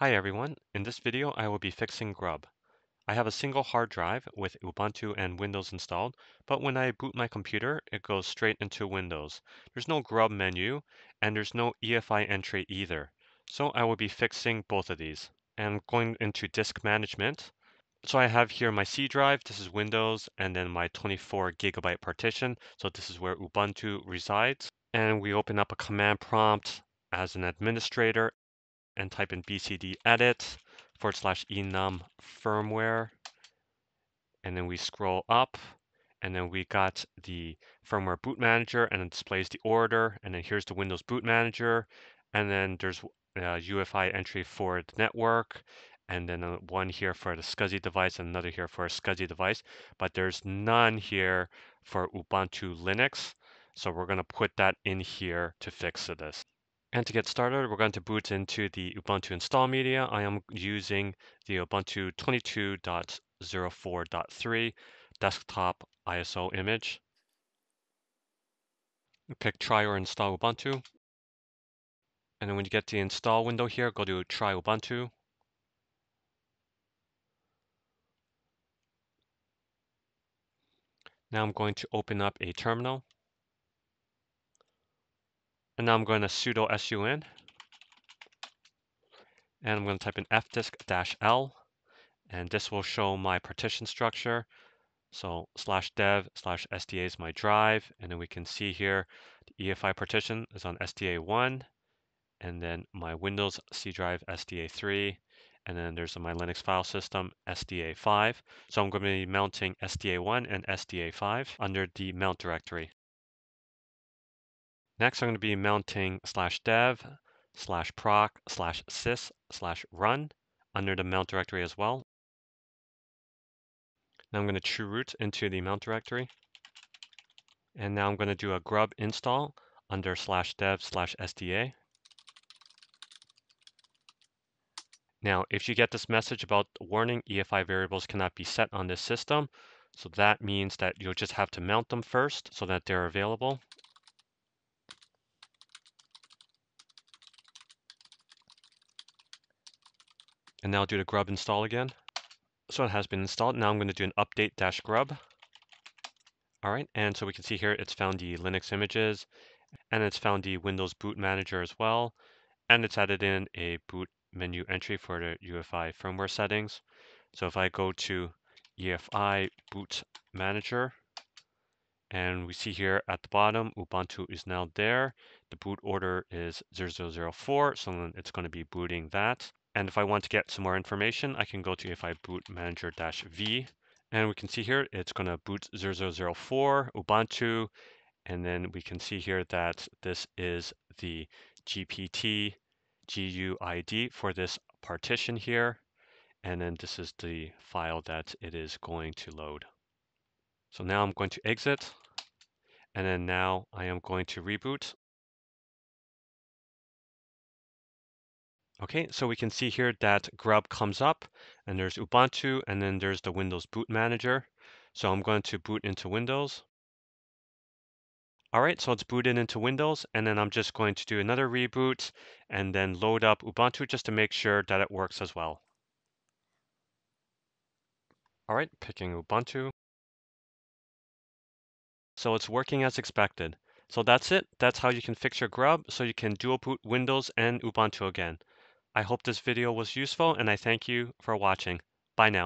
Hi everyone, in this video I will be fixing Grub. I have a single hard drive with Ubuntu and Windows installed, but when I boot my computer, it goes straight into Windows. There's no Grub menu, and there's no EFI entry either. So I will be fixing both of these. I'm going into Disk Management. So I have here my C drive, this is Windows, and then my 24GB partition. So this is where Ubuntu resides. And we open up a command prompt as an administrator and type in bcdedit /enum firmware, and then we scroll up, and then we got the firmware boot manager, and it displays the order, and then here's the Windows boot manager, and then there's a UFI entry for the network, and then one here for the SCSI device, and another here for a SCSI device, but there's none here for Ubuntu Linux, so we're going to put that in here to fix this. And to get started, we're going to boot into the Ubuntu install media. I am using the Ubuntu 22.04.3 desktop ISO image. Pick try or install Ubuntu. And then when you get the install window here, go to try Ubuntu. Now I'm going to open up a terminal. And now I'm going to sudo sun, and I'm going to type in fdisk-l, and this will show my partition structure. So /dev/SDA is my drive, and then we can see here the EFI partition is on SDA1, and then my Windows C drive SDA3, and then there's my Linux file system SDA5. So I'm going to be mounting SDA1 and SDA5 under the mount directory. Next, I'm going to be mounting /dev/proc/sys/run under the mount directory as well. Now I'm going to chroot into the mount directory. And now I'm going to do a grub install under /dev/SDA. Now, if you get this message about warning, EFI variables cannot be set on this system. So that means that you'll just have to mount them first so that they're available. And now do the grub install again. So it has been installed. Now I'm going to do an update-grub. All right, and so we can see here it's found the Linux images, and it's found the Windows boot manager as well, and it's added in a boot menu entry for the UFI firmware settings. So if I go to EFI boot manager, and we see here at the bottom, Ubuntu is now there. The boot order is 0004, so then it's going to be booting that. And if I want to get some more information, I can go to EFI boot manager -v, and we can see here it's going to boot 0004 Ubuntu, and then we can see here that this is the GPT GUID for this partition here, and then this is the file that it is going to load. So now I'm going to exit, and then now I am going to reboot. Okay, so we can see here that Grub comes up, and there's Ubuntu, and then there's the Windows boot manager. So I'm going to boot into Windows. All right, so it's booted into Windows, and then I'm just going to do another reboot and then load up Ubuntu just to make sure that it works as well. All right, picking Ubuntu. So it's working as expected. So that's it. That's how you can fix your Grub so you can dual boot Windows and Ubuntu again. I hope this video was useful, and I thank you for watching. Bye now.